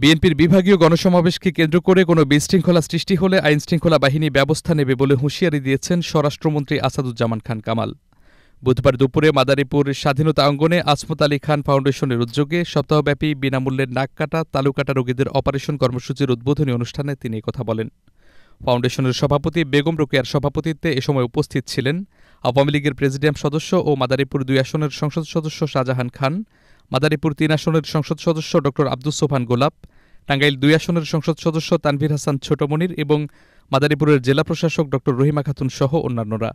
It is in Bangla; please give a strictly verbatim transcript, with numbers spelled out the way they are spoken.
বিএনপির বিভাগীয় গণসমাবেশকে কেন্দ্র করে কোনো বিশৃঙ্খলা সৃষ্টি হলে আইন শৃঙ্খলা বাহিনী ব্যবস্থা নেবে বলে হুঁশিয়ারি দিয়েছেন স্বরাষ্ট্রমন্ত্রী আসাদুজ্জামান খান কামাল। বুধবার দুপুরে মাদারীপুর স্বাধীনতা অঙ্গনে আসমত আলী খান ফাউন্ডেশনের উদ্যোগে সপ্তাহব্যাপী বিনামূল্যে নাক কাটা, তালু কাটা রোগীদের অপারেশন কর্মসূচির উদ্বোধনী অনুষ্ঠানে তিনি কথা বলেন। ফাউন্ডেশনের সভাপতি বেগম রোকেয়ার সভাপতিত্বে এ সময় উপস্থিত ছিলেন আওয়ামী লীগের প্রেসিডিয়াম সদস্য ও মাদারীপুর দুই আসনের সংসদ সদস্য শাহজাহান খান, মাদারীপুর তিন আসনের সংসদ সদস্য ডॉ আব্দুস সোহান গোলাপ, টাঙ্গাইল দুই আসনের সংসদ সদস্য তানভির হাসান, ছোটোমোনীর এবং মাদারীপুরের জেলা প্রশাসক ডॉ রোহিমা খাতূন সহ অন্যান্যরা।